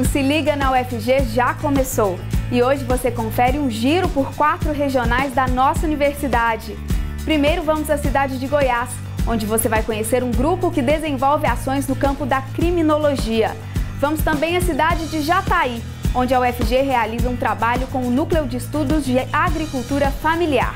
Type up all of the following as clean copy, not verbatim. O Se Liga na UFG já começou e hoje você confere um giro por 4 regionais da nossa universidade. Primeiro vamos à cidade de Goiás, onde você vai conhecer um grupo que desenvolve ações no campo da criminologia. Vamos também à cidade de Jataí, onde a UFG realiza um trabalho com o Núcleo de Estudos de Agricultura Familiar.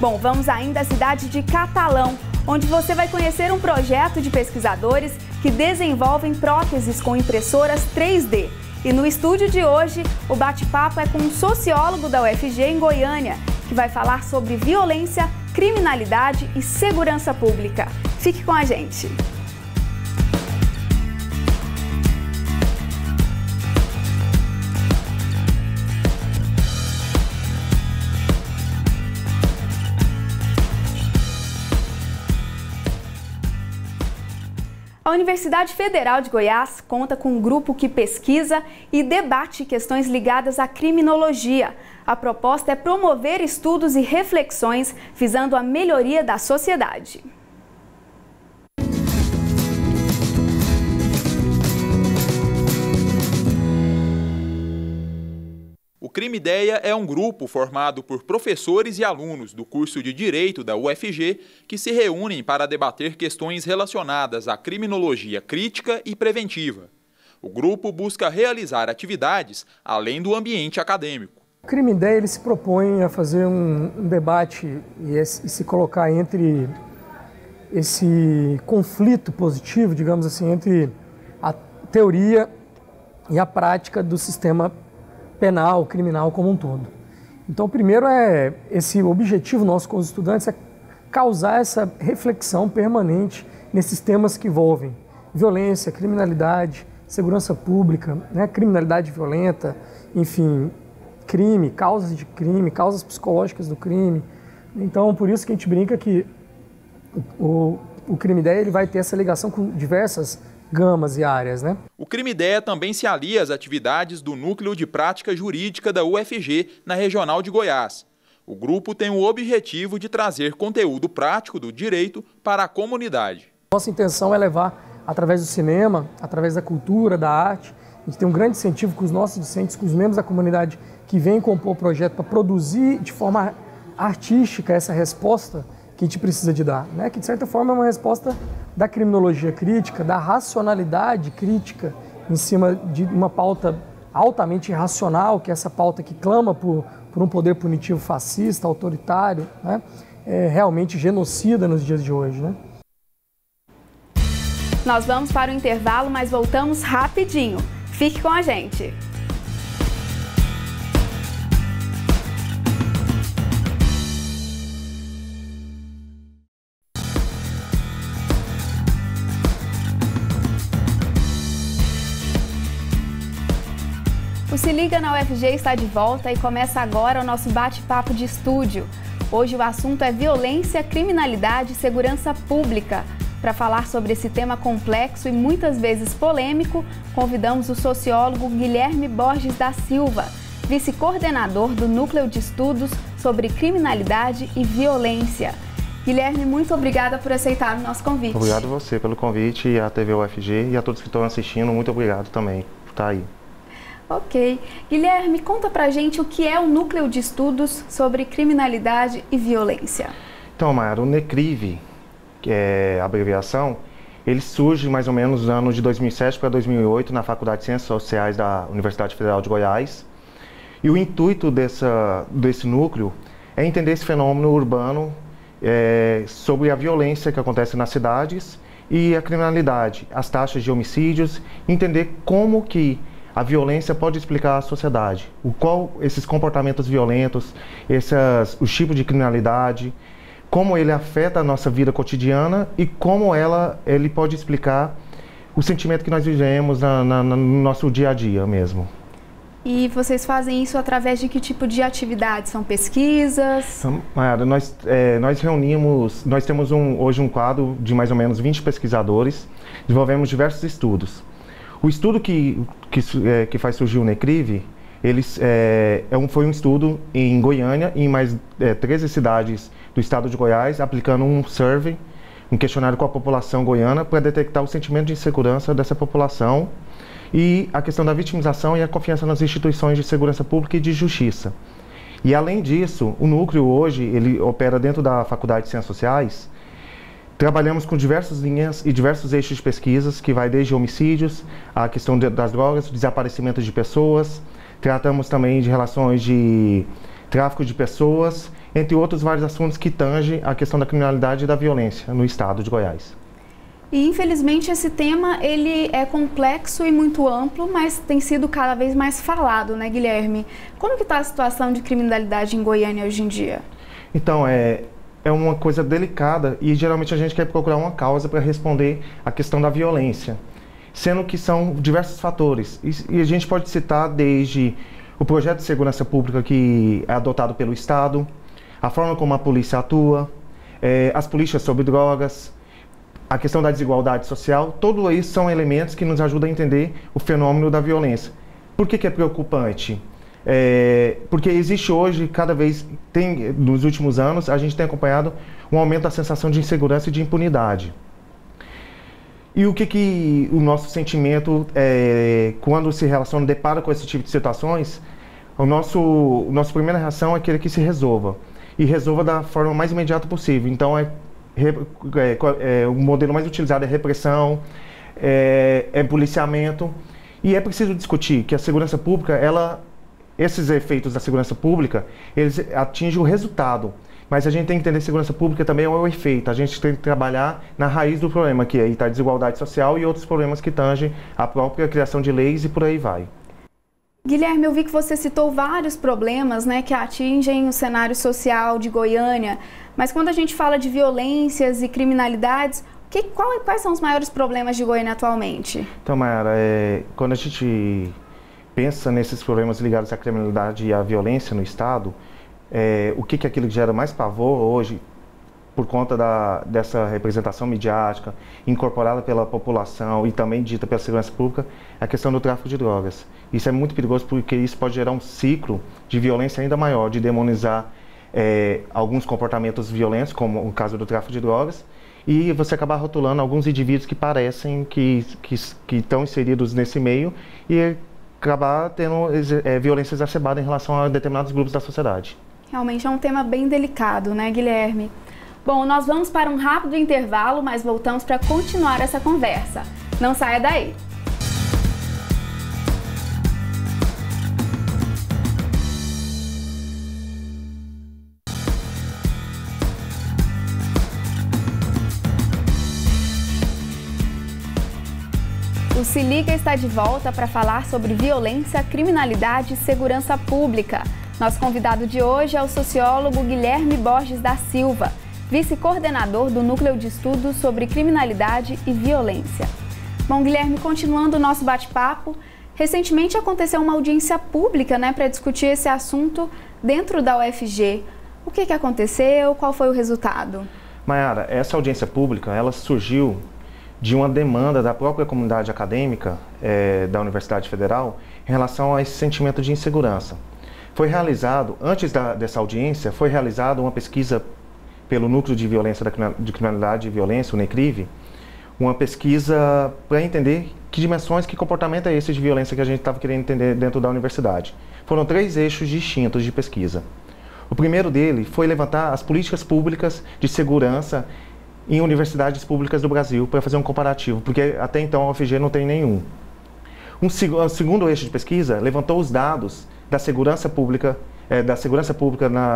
Bom, vamos ainda à cidade de Catalão, onde você vai conhecer um projeto de pesquisadores que desenvolvem próteses com impressoras 3D. E no estúdio de hoje, o bate-papo é com um sociólogo da UFG em Goiânia, que vai falar sobre violência, criminalidade e segurança pública. Fique com a gente! A Universidade Federal de Goiás conta com um grupo que pesquisa e debate questões ligadas à criminologia. A proposta é promover estudos e reflexões visando a melhoria da sociedade. O Crime Ideia é um grupo formado por professores e alunos do curso de Direito da UFG que se reúnem para debater questões relacionadas à criminologia crítica e preventiva. O grupo busca realizar atividades além do ambiente acadêmico. O Crime Ideia ele se propõe a fazer um debate e se colocar entre esse conflito positivo, digamos assim, entre a teoria e a prática do sistema penal, criminal como um todo. Então, o primeiro é esse objetivo nosso com os estudantes é causar essa reflexão permanente nesses temas que envolvem violência, criminalidade, segurança pública, né, criminalidade violenta, enfim, crime, causas de crime, causas psicológicas do crime. Então, por isso que a gente brinca que o Crime Ideia ele vai ter essa ligação com diversas gamas e áreas, né? O Crime Ideia também se alia às atividades do Núcleo de Prática Jurídica da UFG na Regional de Goiás. O grupo tem o objetivo de trazer conteúdo prático do direito para a comunidade. Nossa intenção é levar, através do cinema, através da cultura, da arte, a gente tem um grande incentivo com os nossos discentes, com os membros da comunidade que vêm compor o projeto para produzir de forma artística essa resposta que a gente precisa de dar, né? Que de certa forma é uma resposta da criminologia crítica, da racionalidade crítica em cima de uma pauta altamente irracional, que é essa pauta que clama por um poder punitivo fascista, autoritário, né? É realmente genocida nos dias de hoje, né? Nós vamos para o intervalo, mas voltamos rapidinho. Fique com a gente! O Se Liga na UFG está de volta e começa agora o nosso bate-papo de estúdio. Hoje o assunto é violência, criminalidade e segurança pública. Para falar sobre esse tema complexo e muitas vezes polêmico, convidamos o sociólogo Guilherme Borges da Silva, vice-coordenador do Núcleo de Estudos sobre Criminalidade e Violência. Guilherme, muito obrigada por aceitar o nosso convite. Obrigado a você pelo convite e à TV UFG e a todos que estão assistindo, muito obrigado também por estar aí. Ok. Guilherme, conta pra gente o que é o Núcleo de Estudos sobre Criminalidade e Violência. Então, Mayara, o NECRIVE, que é a abreviação, ele surge mais ou menos nos anos de 2007 para 2008 na Faculdade de Ciências Sociais da Universidade Federal de Goiás. E o intuito desse núcleo é entender esse fenômeno urbano sobre a violência que acontece nas cidades e a criminalidade, as taxas de homicídios, entender como que a violência pode explicar a sociedade, qual esses comportamentos violentos, os tipos de criminalidade, como ele afeta a nossa vida cotidiana e como ele pode explicar o sentimento que nós vivemos no nosso dia a dia mesmo. E vocês fazem isso através de que tipo de atividade? São pesquisas? Mayara, nós temos hoje um quadro de mais ou menos 20 pesquisadores, desenvolvemos diversos estudos. O estudo que faz surgir o NECRIVE, foi um estudo em Goiânia e em mais 13 cidades do estado de Goiás, aplicando um survey, um questionário com a população goiana para detectar o sentimento de insegurança dessa população e a questão da vitimização e a confiança nas instituições de segurança pública e de justiça. E além disso, o núcleo hoje, ele opera dentro da Faculdade de Ciências Sociais. Trabalhamos com diversas linhas e diversos eixos de pesquisas, que vai desde homicídios, a questão das drogas, desaparecimento de pessoas. Tratamos também de relações de tráfico de pessoas, entre outros vários assuntos que tangem a questão da criminalidade e da violência no estado de Goiás. E infelizmente esse tema ele é complexo e muito amplo, mas tem sido cada vez mais falado, né, Guilherme? Como que está a situação de criminalidade em Goiânia hoje em dia? Então, é uma coisa delicada e geralmente a gente quer procurar uma causa para responder a questão da violência, sendo que são diversos fatores. E a gente pode citar desde o projeto de segurança pública que é adotado pelo Estado, a forma como a polícia atua, as políticas sobre drogas, a questão da desigualdade social. Tudo isso são elementos que nos ajudam a entender o fenômeno da violência. Por que é preocupante? Porque existe hoje, cada vez, nos últimos anos, a gente tem acompanhado um aumento da sensação de insegurança e de impunidade. E o que o nosso sentimento, quando se relaciona, depara com esse tipo de situações, a nossa primeira reação é querer que se resolva. E resolva da forma mais imediata possível. Então, o modelo mais utilizado é repressão, policiamento. E é preciso discutir que a segurança pública, esses efeitos da segurança pública, eles atingem o resultado. Mas a gente tem que entender que a segurança pública também é o efeito. A gente tem que trabalhar na raiz do problema, que aí está a desigualdade social e outros problemas que tangem a própria criação de leis e por aí vai. Guilherme, eu vi que você citou vários problemas, né, que atingem o cenário social de Goiânia. Mas quando a gente fala de violências e criminalidades, quais são os maiores problemas de Goiânia atualmente? Então, Mayara, quando a gente pensa nesses problemas ligados à criminalidade e à violência no Estado, o que é aquilo que gera mais pavor hoje, por conta dessa representação midiática, incorporada pela população e também dita pela segurança pública, é a questão do tráfico de drogas. Isso é muito perigoso porque isso pode gerar um ciclo de violência ainda maior, de demonizar alguns comportamentos violentos, como o caso do tráfico de drogas, e você acabar rotulando alguns indivíduos que parecem que estão inseridos nesse meio e acabar tendo violência exacerbada em relação a determinados grupos da sociedade. Realmente é um tema bem delicado, né, Guilherme? Bom, nós vamos para um rápido intervalo, mas voltamos para continuar essa conversa. Não saia daí! O Se Liga está de volta para falar sobre violência, criminalidade e segurança pública. Nosso convidado de hoje é o sociólogo Guilherme Borges da Silva, vice-coordenador do Núcleo de Estudos sobre Criminalidade e Violência. Bom, Guilherme, continuando o nosso bate-papo, recentemente aconteceu uma audiência pública, né, para discutir esse assunto dentro da UFG. O que aconteceu? Qual foi o resultado? Mayara, essa audiência pública, ela surgiu de uma demanda da própria comunidade acadêmica da Universidade Federal em relação a esse sentimento de insegurança. Foi realizado, antes dessa audiência, foi realizada uma pesquisa pelo Núcleo de Criminalidade e Violência, o NECRIVE, uma pesquisa para entender que dimensões, que comportamento é esse de violência que a gente estava querendo entender dentro da universidade. Foram 3 eixos distintos de pesquisa. O primeiro dele foi levantar as políticas públicas de segurança em universidades públicas do Brasil, para fazer um comparativo, porque até então a UFG não tem nenhum. O segundo eixo de pesquisa levantou os dados da segurança pública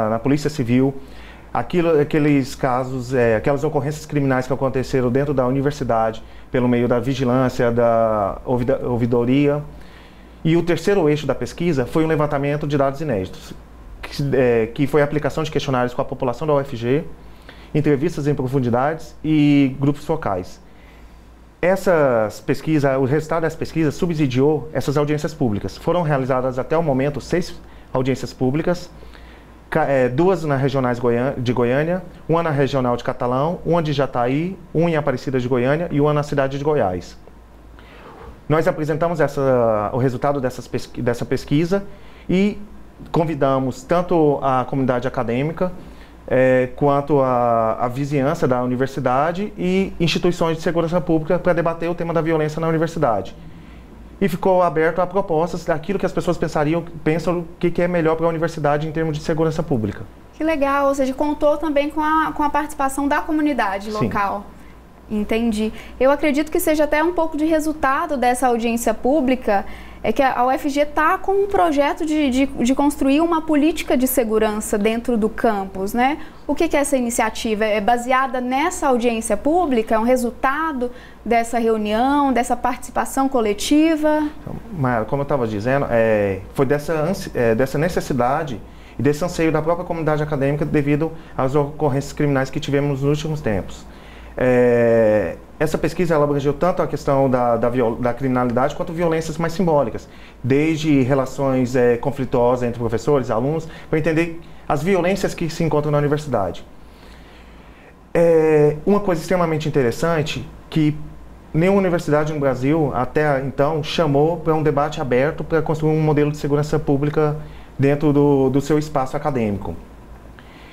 na Polícia Civil, aqueles casos, aquelas ocorrências criminais que aconteceram dentro da universidade, pelo meio da vigilância, da ouvidoria. E o terceiro eixo da pesquisa foi um levantamento de dados inéditos, que foi a aplicação de questionários com a população da UFG, entrevistas em profundidades e grupos focais. O resultado das pesquisas subsidiou essas audiências públicas. Foram realizadas até o momento 6 audiências públicas, 2 na regionais de Goiânia, uma na regional de Catalão, uma de Jataí, uma em Aparecida de Goiânia e uma na cidade de Goiás. Nós apresentamos o resultado dessa pesquisa e convidamos tanto a comunidade acadêmica quanto à vizinhança da universidade e instituições de segurança pública para debater o tema da violência na universidade. e ficou aberto a propostas daquilo que as pessoas pensam o que é melhor para a universidade em termos de segurança pública. Que legal, ou seja, contou também com a participação da comunidade local. Sim. Entendi. Eu acredito que seja até um pouco de resultado dessa audiência pública, é que a UFG está com um projeto de construir uma política de segurança dentro do campus, né? O que é essa iniciativa? É baseada nessa audiência pública? É um resultado dessa reunião, dessa participação coletiva? Mayara, como eu estava dizendo, foi dessa necessidade e desse anseio da própria comunidade acadêmica devido às ocorrências criminais que tivemos nos últimos tempos. Essa pesquisa ela abrangeu tanto a questão da criminalidade quanto violências mais simbólicas, desde relações conflitosas entre professores e alunos, para entender as violências que se encontram na universidade. Uma coisa extremamente interessante que nenhuma universidade no Brasil até então chamou para um debate aberto para construir um modelo de segurança pública dentro do seu espaço acadêmico.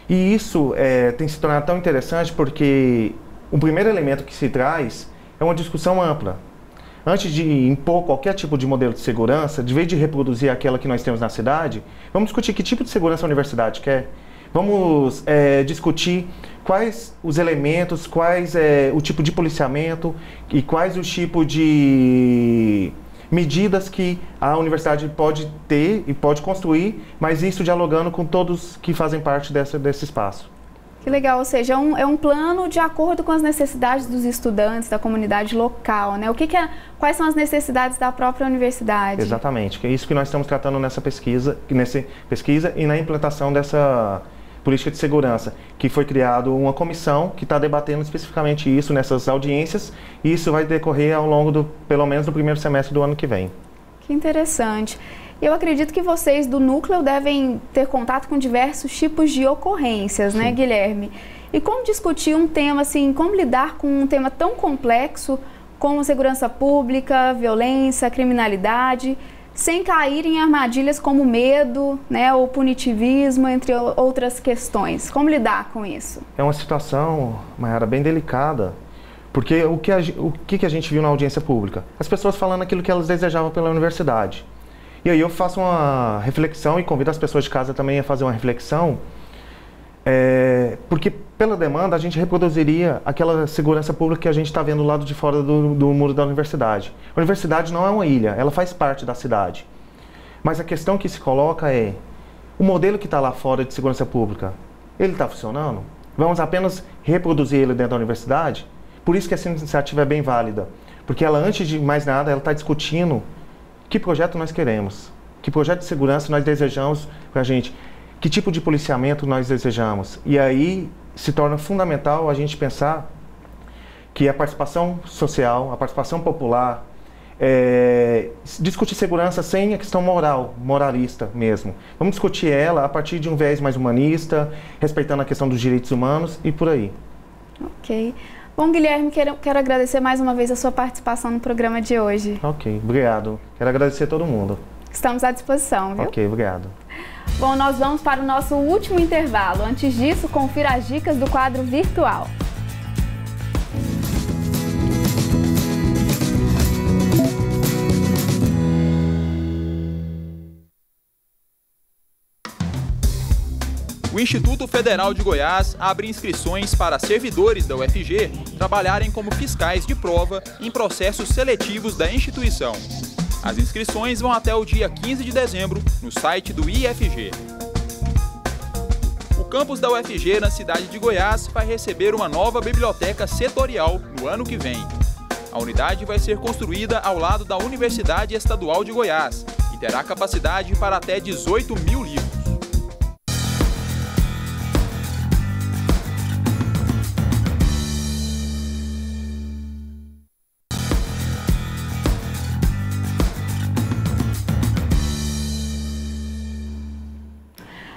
E isso tem se tornado tão interessante porque o primeiro elemento que se traz é uma discussão ampla. Antes de impor qualquer tipo de modelo de segurança, de vez de reproduzir aquela que nós temos na cidade, vamos discutir que tipo de segurança a universidade quer. Vamos discutir quais os elementos, quais o tipo de policiamento e quais o tipo de medidas que a universidade pode ter e pode construir, mas isso dialogando com todos que fazem parte desse espaço. Que legal, ou seja, é um plano de acordo com as necessidades dos estudantes, da comunidade local, né? Quais são as necessidades da própria universidade? Exatamente, que é isso que nós estamos tratando nessa pesquisa e na implantação dessa política de segurança, que foi criada uma comissão que está debatendo especificamente isso nessas audiências, e isso vai decorrer ao longo pelo menos do primeiro semestre do ano que vem. Que interessante. Eu acredito que vocês do núcleo devem ter contato com diversos tipos de ocorrências, né, Guilherme? E como discutir um tema assim, como lidar com um tema tão complexo como segurança pública, violência, criminalidade, sem cair em armadilhas como medo, né, ou punitivismo, entre outras questões? Como lidar com isso? É uma situação, Mayara, bem delicada. Porque o que a gente viu na audiência pública? As pessoas falando aquilo que elas desejavam pela universidade. E aí eu faço uma reflexão e convido as pessoas de casa também a fazer uma reflexão, porque pela demanda a gente reproduziria aquela segurança pública que a gente está vendo do lado de fora do muro da universidade. A universidade não é uma ilha, ela faz parte da cidade. Mas a questão que se coloca é, o modelo que está lá fora de segurança pública, ele está funcionando? Vamos apenas reproduzir ele dentro da universidade? Por isso que essa iniciativa é bem válida, porque ela, antes de mais nada, ela está discutindo que projeto nós queremos, que projeto de segurança nós desejamos para a gente, que tipo de policiamento nós desejamos. E aí se torna fundamental a gente pensar que a participação social, a participação popular, discutir segurança sem a questão moral, moralista mesmo. Vamos discutir ela a partir de um viés mais humanista, respeitando a questão dos direitos humanos e por aí. Ok. Bom, Guilherme, quero agradecer mais uma vez a sua participação no programa de hoje. Ok, obrigado. Quero agradecer a todo mundo. Estamos à disposição, viu? Ok, obrigado. Bom, nós vamos para o nosso último intervalo. Antes disso, confira as dicas do quadro virtual. O Instituto Federal de Goiás abre inscrições para servidores da UFG trabalharem como fiscais de prova em processos seletivos da instituição. As inscrições vão até o dia 15 de dezembro no site do IFG. O campus da UFG na cidade de Goiás vai receber uma nova biblioteca setorial no ano que vem. A unidade vai ser construída ao lado da Universidade Estadual de Goiás e terá capacidade para até 18.000 livros.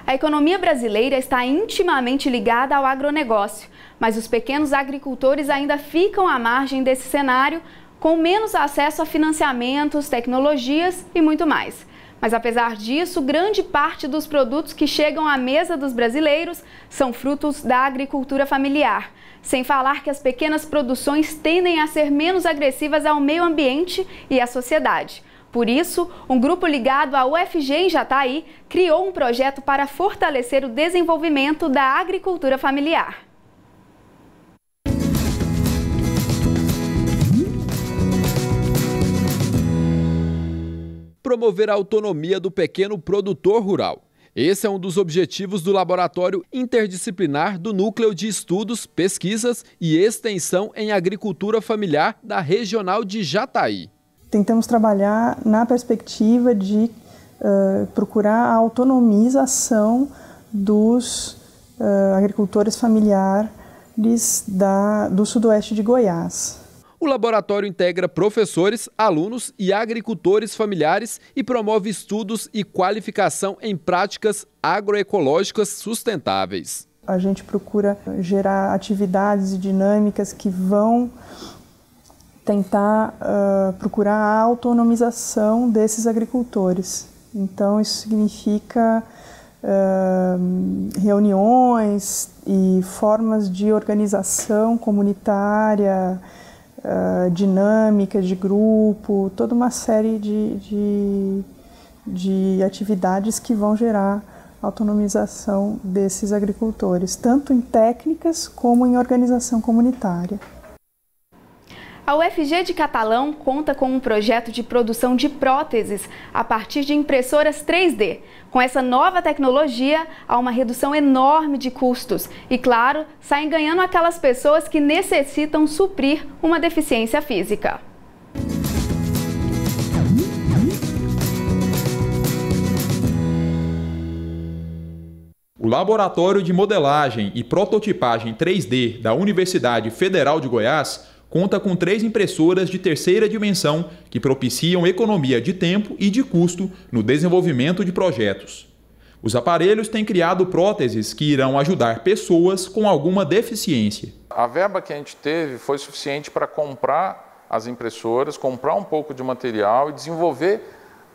A economia brasileira está intimamente ligada ao agronegócio, mas os pequenos agricultores ainda ficam à margem desse cenário, com menos acesso a financiamentos, tecnologias e muito mais. Mas apesar disso, grande parte dos produtos que chegam à mesa dos brasileiros são frutos da agricultura familiar. Sem falar que as pequenas produções tendem a ser menos agressivas ao meio ambiente e à sociedade. Por isso, um grupo ligado à UFG em Jataí criou um projeto para fortalecer o desenvolvimento da agricultura familiar. Promover a autonomia do pequeno produtor rural. Esse é um dos objetivos do Laboratório Interdisciplinar do Núcleo de Estudos, Pesquisas e Extensão em Agricultura Familiar da Regional de Jataí. Tentamos trabalhar na perspectiva de procurar a autonomização dos agricultores familiares do sudoeste de Goiás. O laboratório integra professores, alunos e agricultores familiares e promove estudos e qualificação em práticas agroecológicas sustentáveis. A gente procura gerar atividades e dinâmicas que vão tentar procurar a autonomização desses agricultores. Então, isso significa reuniões e formas de organização comunitária, dinâmica de grupo, toda uma série de atividades que vão gerar autonomização desses agricultores, tanto em técnicas como em organização comunitária. A UFG de Catalão conta com um projeto de produção de próteses a partir de impressoras 3D. Com essa nova tecnologia, há uma redução enorme de custos e, claro, saem ganhando aquelas pessoas que necessitam suprir uma deficiência física. O Laboratório de Modelagem e Prototipagem 3D da Universidade Federal de Goiás conta com 3 impressoras de terceira dimensão que propiciam economia de tempo e de custo no desenvolvimento de projetos. Os aparelhos têm criado próteses que irão ajudar pessoas com alguma deficiência. A verba que a gente teve foi suficiente para comprar as impressoras, comprar um pouco de material e desenvolver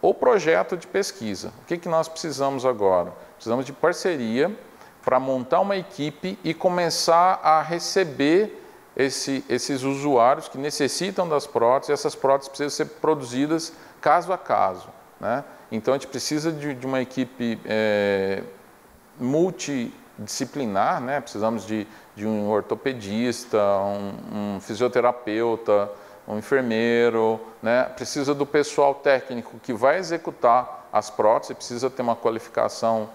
o projeto de pesquisa. O que nós precisamos agora? Precisamos de parceria para montar uma equipe e começar a receber esses usuários que necessitam das próteses. Essas próteses precisam ser produzidas caso a caso, né? Então a gente precisa de uma equipe multidisciplinar, né? Precisamos de um ortopedista, um fisioterapeuta, um enfermeiro, né? Precisa do pessoal técnico que vai executar as próteses, precisa ter uma qualificação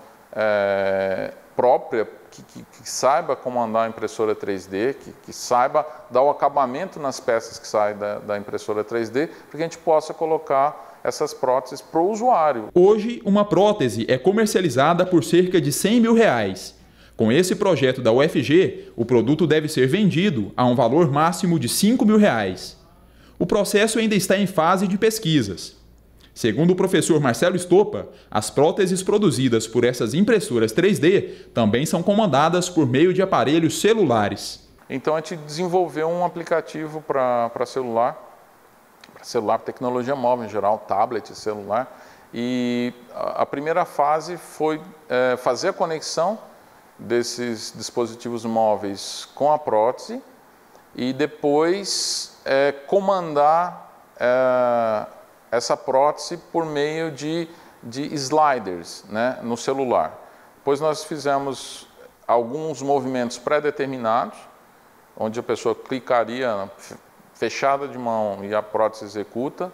própria, que saiba comandar a impressora 3D, que saiba dar o acabamento nas peças que saem da impressora 3D, para que a gente possa colocar essas próteses para o usuário. Hoje, uma prótese é comercializada por cerca de R$100 mil. Com esse projeto da UFG, o produto deve ser vendido a um valor máximo de R$5 mil. O processo ainda está em fase de pesquisas. Segundo o professor Marcelo Estopa, as próteses produzidas por essas impressoras 3D também são comandadas por meio de aparelhos celulares. Então a gente desenvolveu um aplicativo para celular, tecnologia móvel em geral, tablet, celular. E a primeira fase foi fazer a conexão desses dispositivos móveis com a prótese e depois comandar essa prótese por meio de sliders, né, no celular. Depois nós fizemos alguns movimentos pré-determinados, onde a pessoa clicaria fechada de mão e a prótese executa.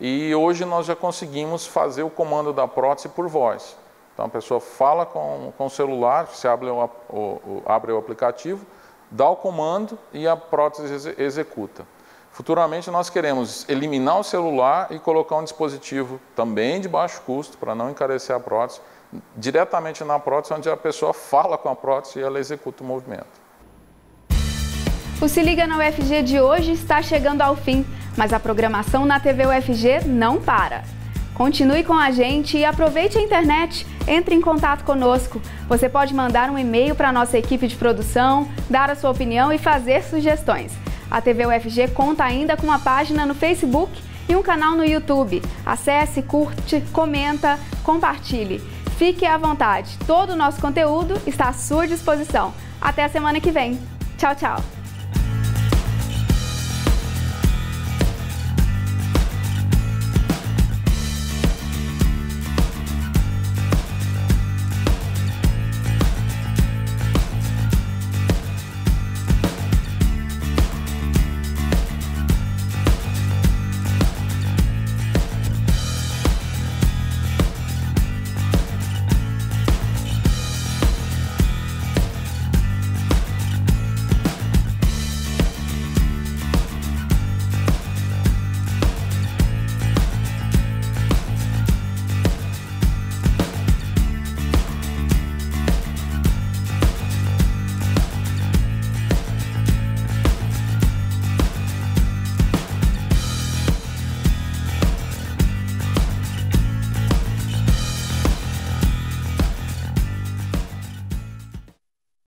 E hoje nós já conseguimos fazer o comando da prótese por voz. Então a pessoa fala com o celular, se abre o aplicativo, dá o comando e a prótese executa. Futuramente nós queremos eliminar o celular e colocar um dispositivo também de baixo custo, para não encarecer a prótese, diretamente na prótese, onde a pessoa fala com a prótese e ela executa o movimento. O Se Liga na UFG de hoje está chegando ao fim, mas a programação na TV UFG não para. Continue com a gente e aproveite a internet, entre em contato conosco. Você pode mandar um e-mail para a nossa equipe de produção, dar a sua opinião e fazer sugestões. A TV UFG conta ainda com uma página no Facebook e um canal no YouTube. Acesse, curte, comenta, compartilhe. Fique à vontade, todo o nosso conteúdo está à sua disposição. Até a semana que vem. Tchau, tchau!